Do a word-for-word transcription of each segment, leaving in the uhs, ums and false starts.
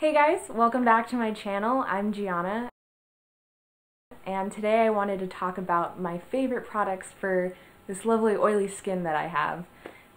Hey guys, welcome back to my channel. I'm Gianna, and today I wanted to talk about my favorite products for this lovely oily skin that I have.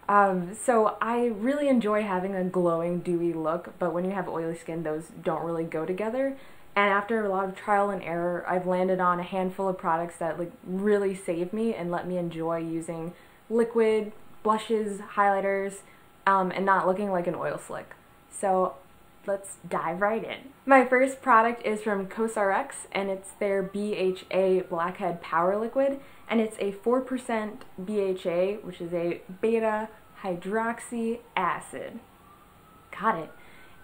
Um, so I really enjoy having a glowing, dewy look, but when you have oily skin, those don't really go together. And after a lot of trial and error, I've landed on a handful of products that like really save me and let me enjoy using liquid, blushes, highlighters, um, and not looking like an oil slick. So let's dive right in. My first product is from COSRX, and it's their B H A Blackhead Power Liquid, and it's a four percent B H A, which is a beta hydroxy acid. Got it.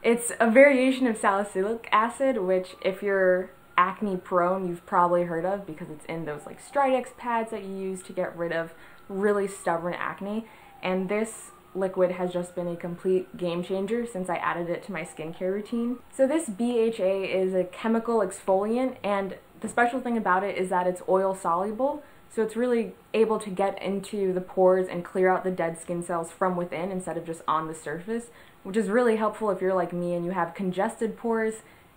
It's a variation of salicylic acid, which if you're acne prone, you've probably heard of because it's in those like Stridex pads that you use to get rid of really stubborn acne. And this liquid has just been a complete game changer since I added it to my skincare routine. So this B H A is a chemical exfoliant, and the special thing about it is that it's oil soluble, so it's really able to get into the pores and clear out the dead skin cells from within instead of just on the surface, which is really helpful if you're like me and you have congested pores,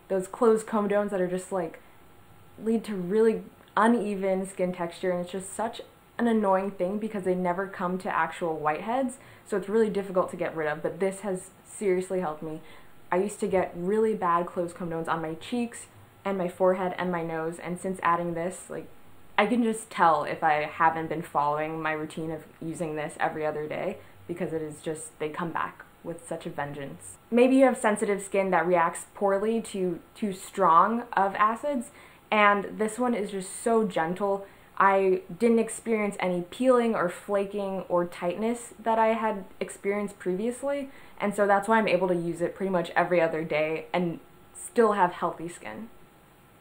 those closed comedones that are just like lead to really uneven skin texture, and it's just such an annoying thing because they never come to actual whiteheads, so it's really difficult to get rid of, but this has seriously helped me. I used to get really bad closed comedones on my cheeks and my forehead and my nose, and since adding this, like, I can just tell if I haven't been following my routine of using this every other day, because it is just, they come back with such a vengeance. Maybe you have sensitive skin that reacts poorly to too strong of acids, and this one is just so gentle. I didn't experience any peeling or flaking or tightness that I had experienced previously, and so that's why I'm able to use it pretty much every other day and still have healthy skin.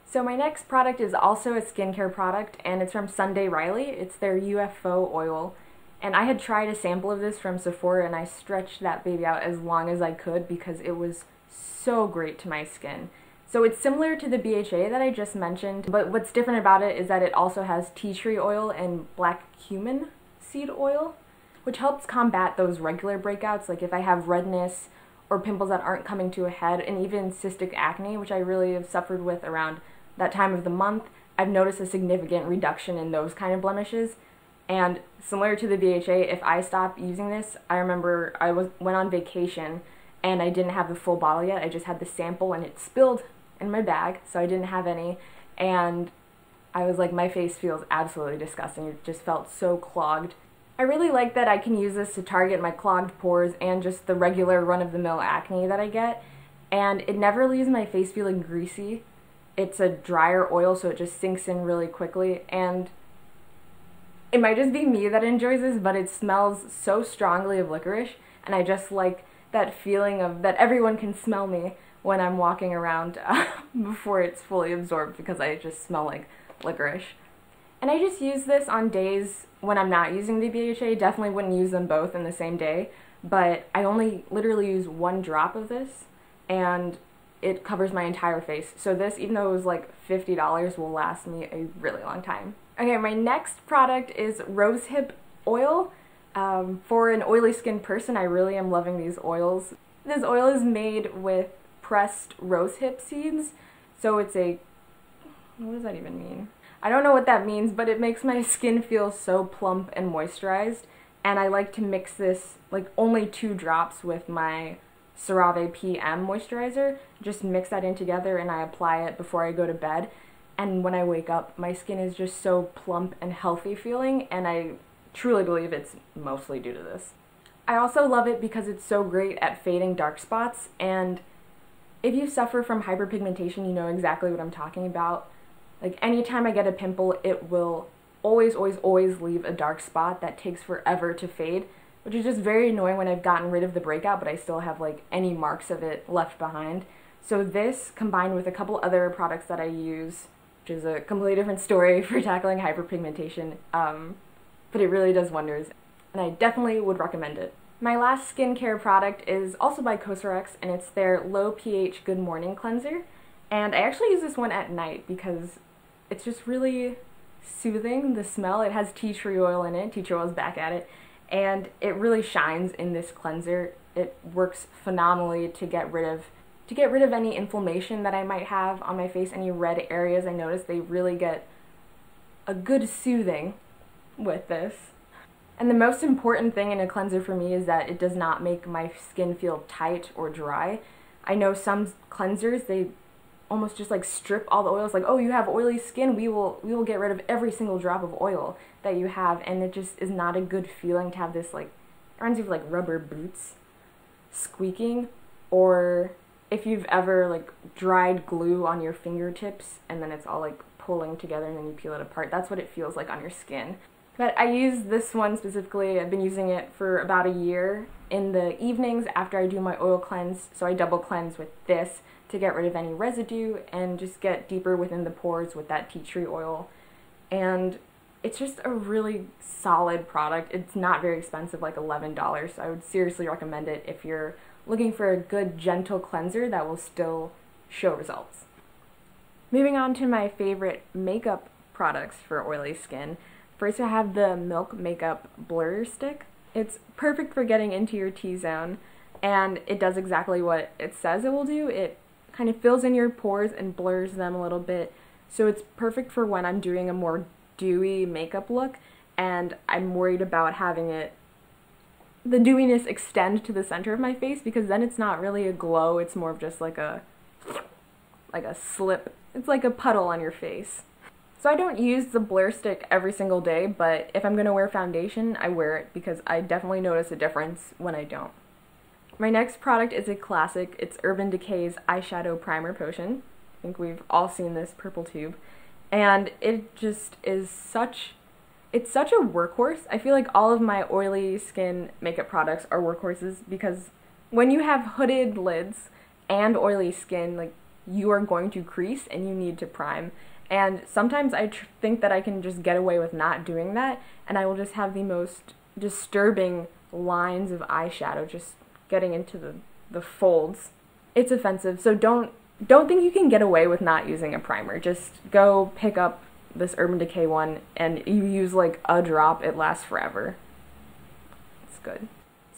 So my next product is also a skincare product, and it's from Sunday Riley. It's their U F O oil, and I had tried a sample of this from Sephora, and I stretched that baby out as long as I could because it was so great to my skin. So it's similar to the B H A that I just mentioned, but what's different about it is that it also has tea tree oil and black cumin seed oil, which helps combat those regular breakouts, like if I have redness or pimples that aren't coming to a head, and even cystic acne, which I really have suffered with around that time of the month. I've noticed a significant reduction in those kind of blemishes, and similar to the B H A, if I stop using this, I remember I was, went on vacation and I didn't have the full bottle yet, I just had the sample and it spilled in my bag, so I didn't have any, and I was like, my face feels absolutely disgusting. It just felt so clogged. I really like that I can use this to target my clogged pores and just the regular run-of-the-mill acne that I get, and it never leaves my face feeling greasy. It's a drier oil, so it just sinks in really quickly, and it might just be me that enjoys this, but it smells so strongly of licorice, and I just like that feeling of that everyone can smell me when I'm walking around uh, before it's fully absorbed, because I just smell like licorice. And I just use this on days when I'm not using the B H A. Definitely wouldn't use them both in the same day, but I only literally use one drop of this and it covers my entire face. So this, even though it was like fifty dollars, will last me a really long time. Okay, my next product is rosehip oil. Um, for an oily skin person, I really am loving these oils. This oil is made with pressed rosehip seeds, so it's a, what does that even mean? I don't know what that means, but it makes my skin feel so plump and moisturized, and I like to mix this, like only two drops with my CeraVe P M moisturizer, just mix that in together and I apply it before I go to bed, and when I wake up, my skin is just so plump and healthy feeling, and I truly believe it's mostly due to this. I also love it because it's so great at fading dark spots, and if you suffer from hyperpigmentation, you know exactly what I'm talking about. Like anytime I get a pimple, it will always, always, always leave a dark spot that takes forever to fade, which is just very annoying when I've gotten rid of the breakout, but I still have like any marks of it left behind. So this, combined with a couple other products that I use, which is a completely different story for tackling hyperpigmentation, um, but it really does wonders, and I definitely would recommend it. My last skincare product is also by COSRX, and it's their Low pH Good Morning Cleanser, and I actually use this one at night because it's just really soothing, the smell. It has tea tree oil in it, tea tree oil is back at it, and it really shines in this cleanser. It works phenomenally to get rid of to get rid of any inflammation that I might have on my face, any red areas. I noticed they really get a good soothing with this. And the most important thing in a cleanser for me is that it does not make my skin feel tight or dry. I know some cleansers, they almost just like strip all the oils, like, oh, you have oily skin, we will we will get rid of every single drop of oil that you have, and it just is not a good feeling to have this, like, it reminds me of like rubber boots squeaking, or if you've ever like dried glue on your fingertips and then it's all like pulling together and then you peel it apart, that's what it feels like on your skin. But I use this one specifically, I've been using it for about a year in the evenings after I do my oil cleanse, so I double cleanse with this to get rid of any residue and just get deeper within the pores with that tea tree oil. And it's just a really solid product. It's not very expensive, like eleven dollars, so I would seriously recommend it if you're looking for a good gentle cleanser that will still show results. Moving on to my favorite makeup products for oily skin. First I have the Milk Makeup Blur Stick. It's perfect for getting into your T-zone, and it does exactly what it says it will do. It kind of fills in your pores and blurs them a little bit, so it's perfect for when I'm doing a more dewy makeup look and I'm worried about having it, the dewiness, extend to the center of my face, because then it's not really a glow, it's more of just like a like a slip, it's like a puddle on your face. So I don't use the Blur Stick every single day, but if I'm going to wear foundation, I wear it because I definitely notice a difference when I don't. My next product is a classic. It's Urban Decay's Eyeshadow Primer Potion. I think we've all seen this purple tube. And it just is such, it's such a workhorse. I feel like all of my oily skin makeup products are workhorses because when you have hooded lids and oily skin, like, you are going to crease and you need to prime. And sometimes I tr think that I can just get away with not doing that, and I will just have the most disturbing lines of eyeshadow just getting into the, the folds. It's offensive, so don't don't think you can get away with not using a primer. Just go pick up this Urban Decay one, and you use like a drop, it lasts forever. It's good.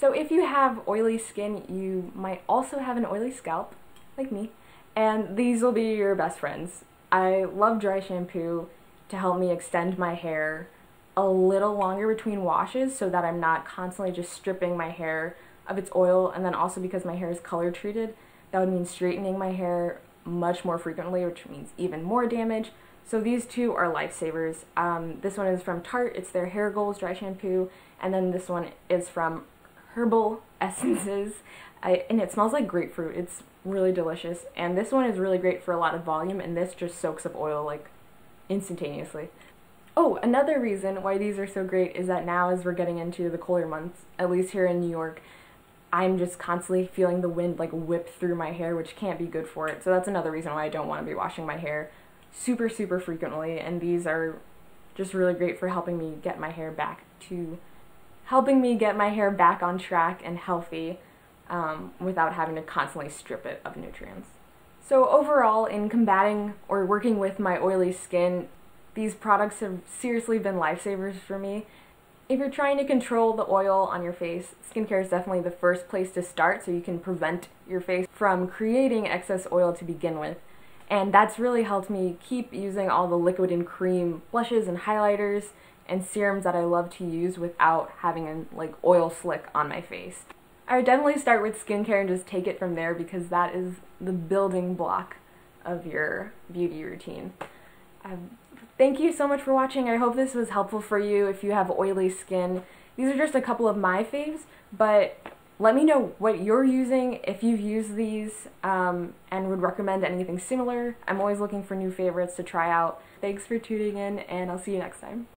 So if you have oily skin, you might also have an oily scalp, like me, and these will be your best friends. I love dry shampoo to help me extend my hair a little longer between washes so that I'm not constantly just stripping my hair of its oil, and then also because my hair is color treated, that would mean straightening my hair much more frequently, which means even more damage. So these two are lifesavers. Um, this one is from Tarte, it's their Hair Goals dry shampoo, and then this one is from Herbal Essences, I, and it smells like grapefruit, it's really delicious, and this one is really great for a lot of volume, and this just soaks up oil like instantaneously. Oh, another reason why these are so great is that now as we're getting into the colder months, at least here in New York, I'm just constantly feeling the wind like whip through my hair, which can't be good for it. So that's another reason why I don't want to be washing my hair super, super frequently. And these are just really great for helping me get my hair back to, helping me get my hair back on track and healthy um, without having to constantly strip it of nutrients. So overall, in combating or working with my oily skin, these products have seriously been lifesavers for me. If you're trying to control the oil on your face, skincare is definitely the first place to start, so you can prevent your face from creating excess oil to begin with. And that's really helped me keep using all the liquid and cream blushes and highlighters and serums that I love to use without having an like oil slick on my face. I would definitely start with skincare and just take it from there, because that is the building block of your beauty routine. Um, Thank you so much for watching. I hope this was helpful for you if you have oily skin. These are just a couple of my faves, but let me know what you're using, if you've used these, um, and would recommend anything similar. I'm always looking for new favorites to try out. Thanks for tuning in, and I'll see you next time.